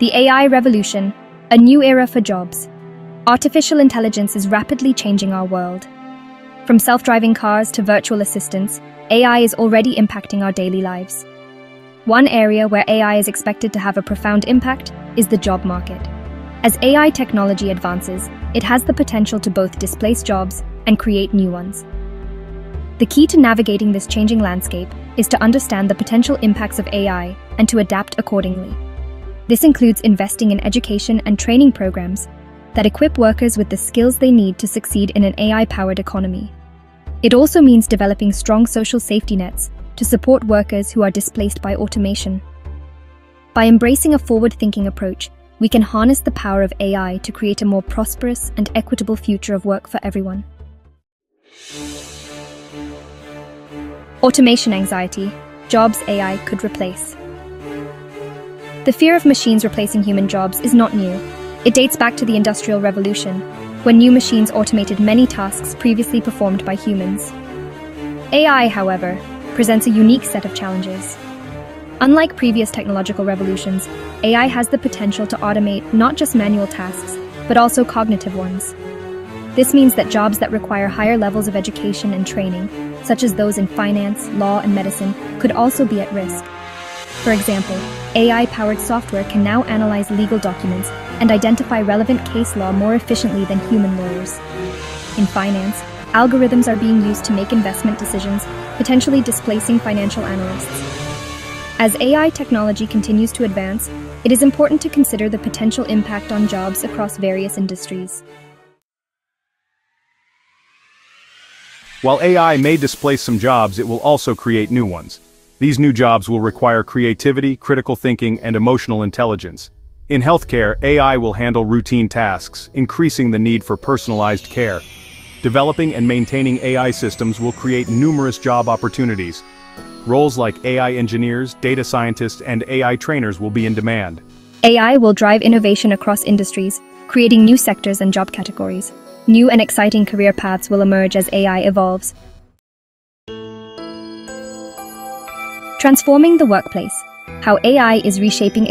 The AI revolution, a new era for jobs. Artificial intelligence is rapidly changing our world. From self-driving cars to virtual assistants, AI is already impacting our daily lives. One area where AI is expected to have a profound impact is the job market. As AI technology advances, it has the potential to both displace jobs and create new ones. The key to navigating this changing landscape is to understand the potential impacts of AI and to adapt accordingly. This includes investing in education and training programs that equip workers with the skills they need to succeed in an AI-powered economy. It also means developing strong social safety nets to support workers who are displaced by automation. By embracing a forward-thinking approach, we can harness the power of AI to create a more prosperous and equitable future of work for everyone. Automation anxiety, jobs AI could replace. The fear of machines replacing human jobs is not new. It dates back to the Industrial Revolution, when new machines automated many tasks previously performed by humans. AI, however, presents a unique set of challenges. Unlike previous technological revolutions, AI has the potential to automate not just manual tasks, but also cognitive ones. This means that jobs that require higher levels of education and training, such as those in finance, law, and medicine, could also be at risk. For example, AI-powered software can now analyze legal documents and identify relevant case law more efficiently than human lawyers. In finance, algorithms are being used to make investment decisions, potentially displacing financial analysts. As AI technology continues to advance, it is important to consider the potential impact on jobs across various industries. While AI may displace some jobs, it will also create new ones. These new jobs will require creativity, critical thinking, and emotional intelligence. In healthcare, AI will handle routine tasks, increasing the need for personalized care. Developing and maintaining AI systems will create numerous job opportunities. Roles like AI engineers, data scientists, and AI trainers will be in demand. AI will drive innovation across industries, creating new sectors and job categories. New and exciting career paths will emerge as AI evolves. Transforming the workplace, how AI is reshaping